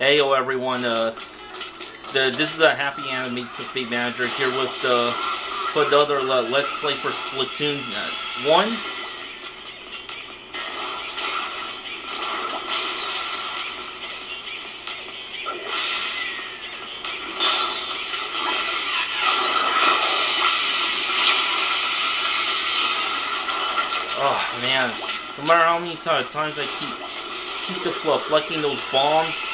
Heyo everyone, this is a Happy Anime Cafe Manager here with another Let's Play for Splatoon 1. Oh man, no matter how many times I keep deflecting those bombs,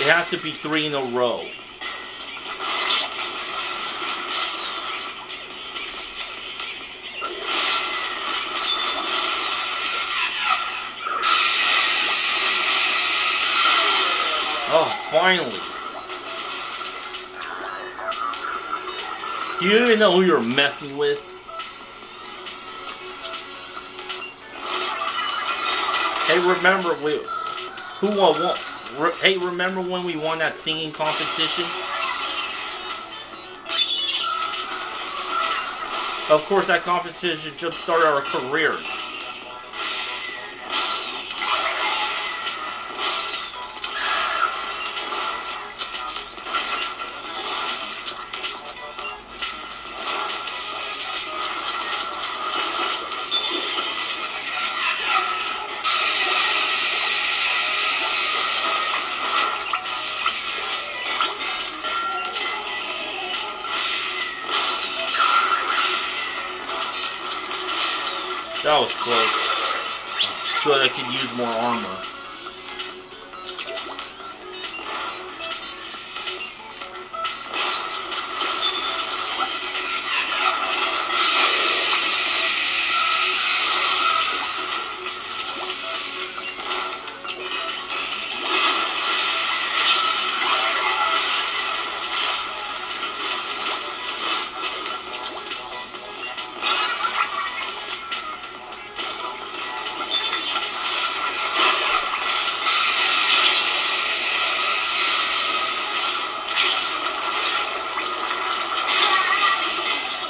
it has to be 3 in a row. Oh, finally. Do you even know who you're messing with? Hey, remember remember when we won that singing competition? Of course, that competition jump started our careers. That was close. So I could use more armor.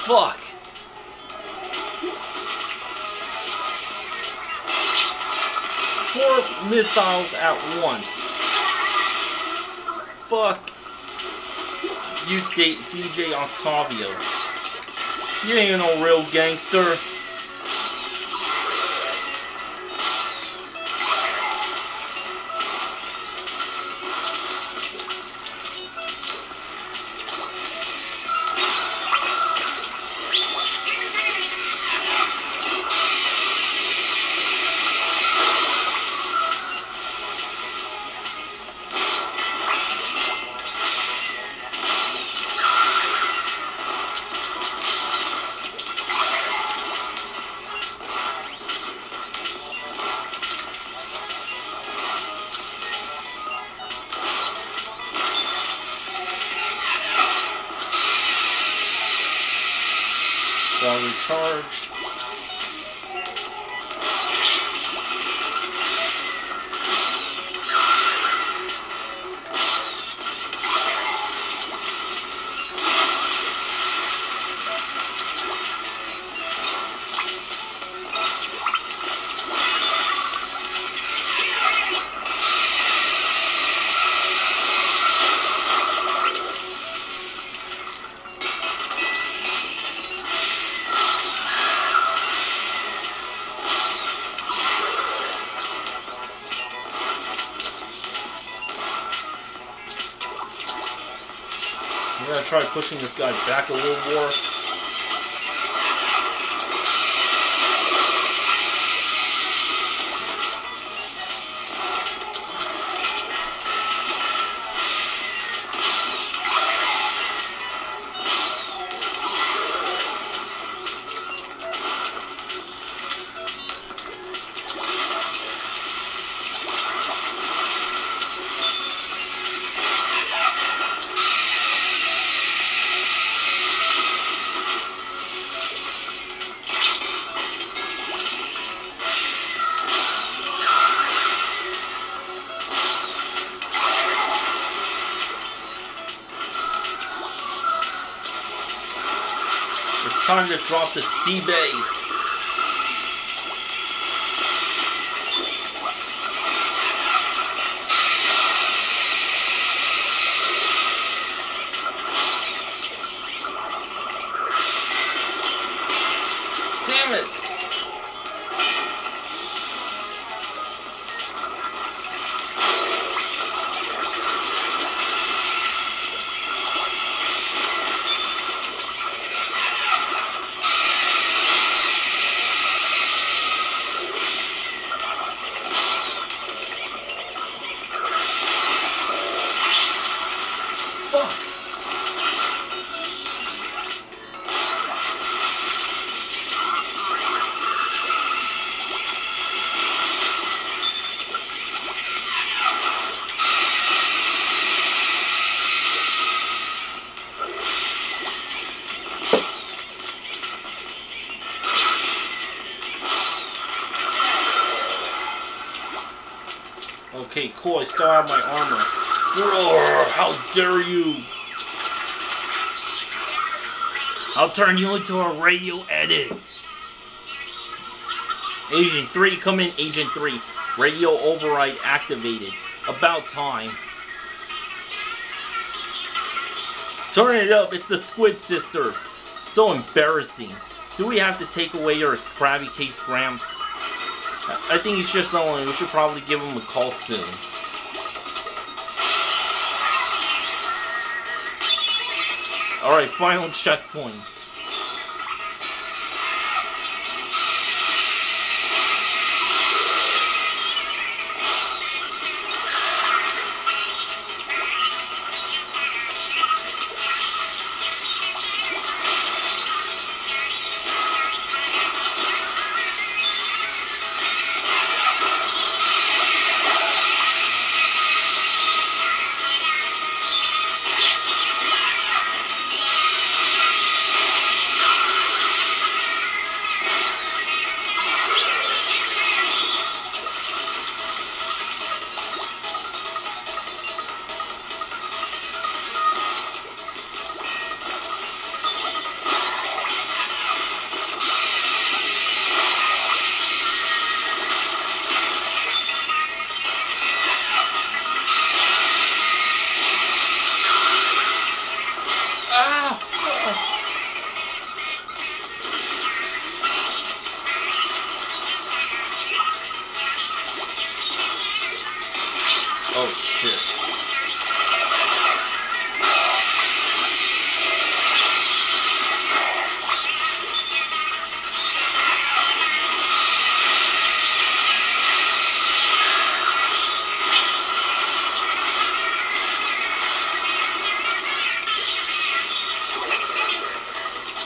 Fuck. Four missiles at once. Fuck you, DJ Octavio. You ain't no real gangster. Recharge. I'm gonna try pushing this guy back a little more. It's time to drop the sea base. Okay, cool. I still have my armor. Roar, how dare you! I'll turn you into a radio edit! Agent 3, come in, Agent 3. Radio override activated. About time. Turn it up, it's the Squid Sisters. So embarrassing. Do we have to take away your Krabby Case Gramps? I think he's just on. We should probably give him a call soon. Alright, final checkpoint. Oh shit.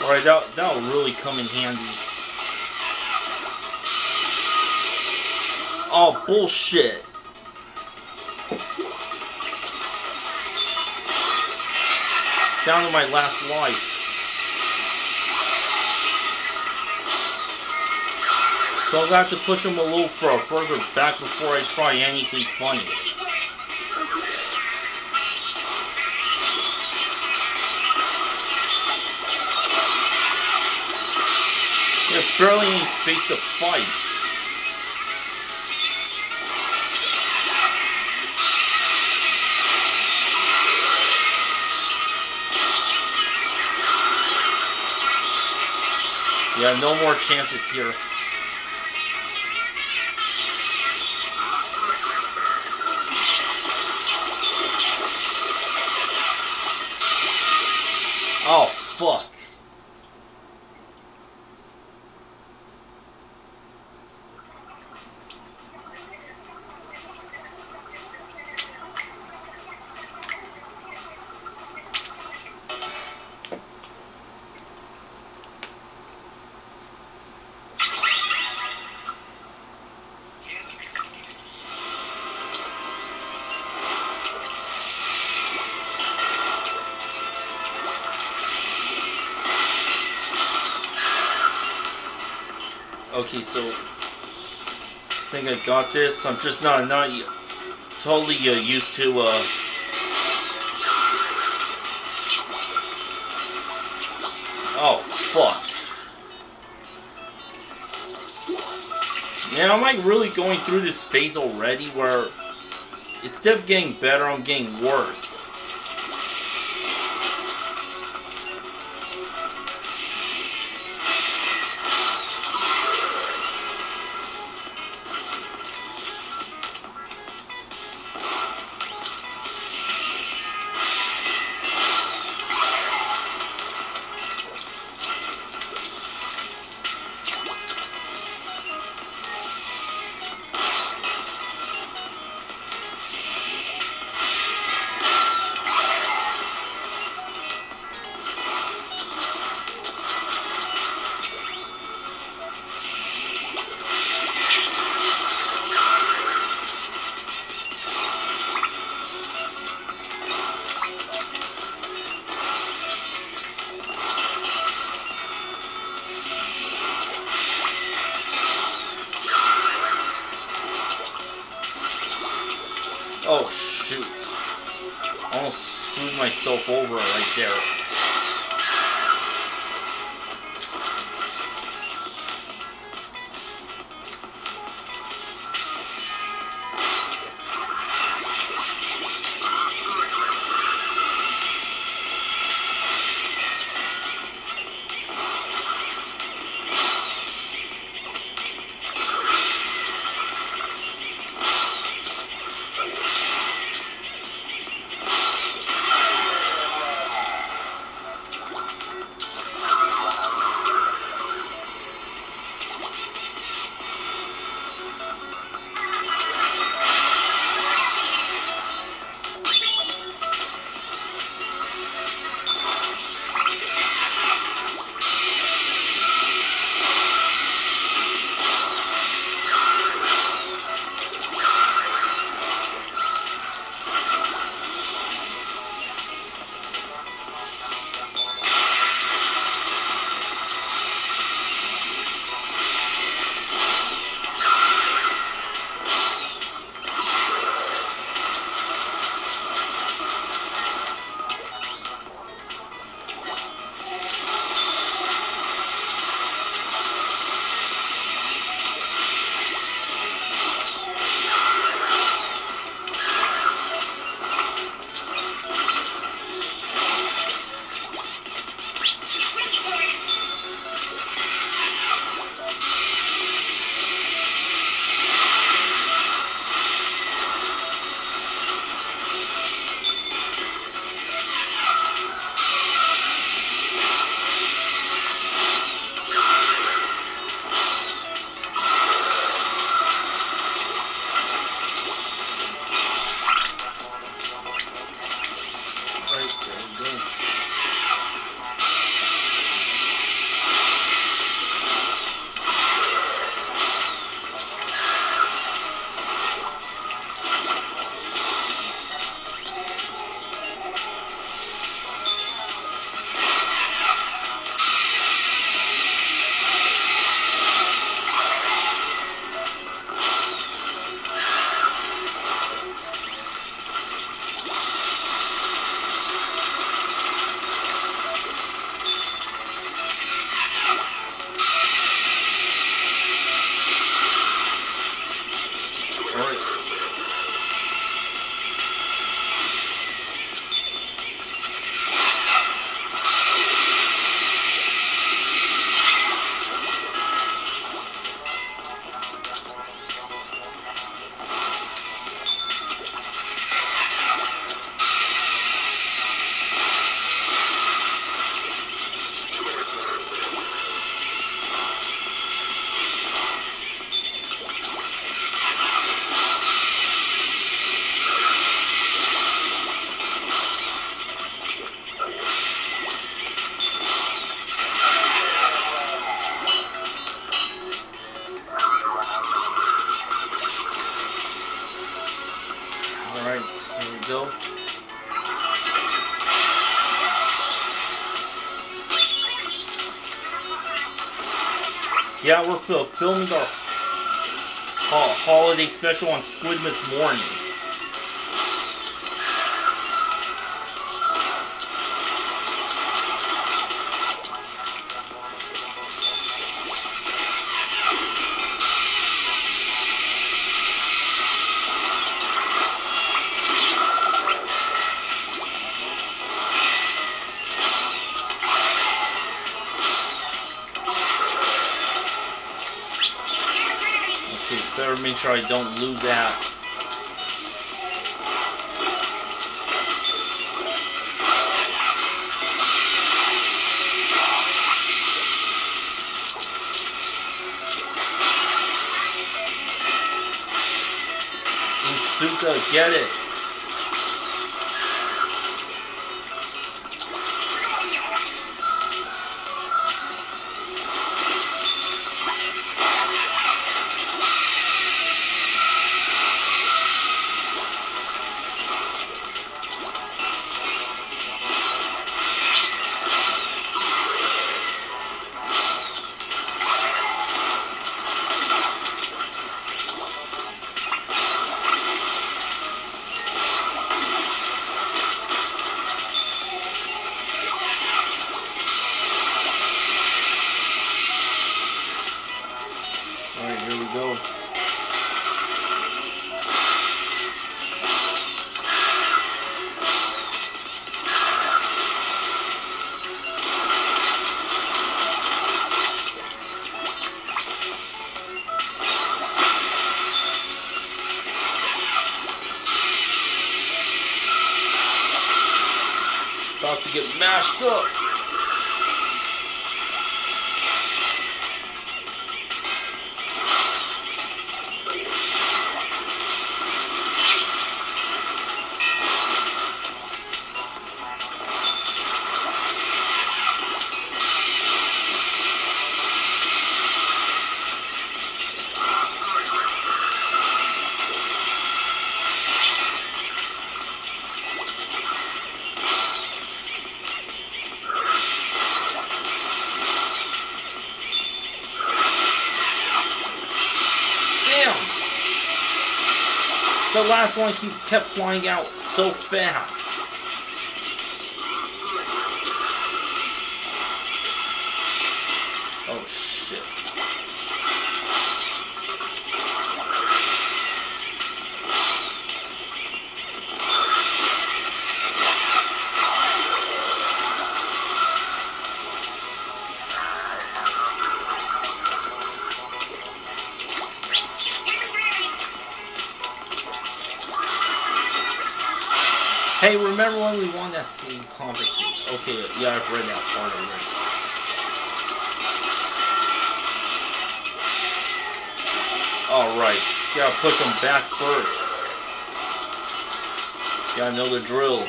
Alright, that'll really come in handy. Oh, bullshit. Down to my last life. So I'll have to push him a little further back before I try anything funny. There's barely any space to fight. Yeah, no more chances here. Oh, fuck. Okay, so I think I got this. I'm just not totally used to. Oh fuck! Man, am I really going through this phase already? Where it's still getting better, I'm getting worse. Oh, shoot. I almost screwed myself over right there. Yeah, we're filming our holiday special on Squidmas morning. Make sure I don't lose that. InkSuka, get it. About to get mashed up. The last one kept flying out so fast. Oh shit. Hey, remember when we won that scene competition? Okay, yeah, I've read that part already. Alright, gotta push them back first. Gotta know the drill.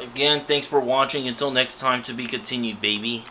Again, thanks for watching. Until next time, to be continued, baby.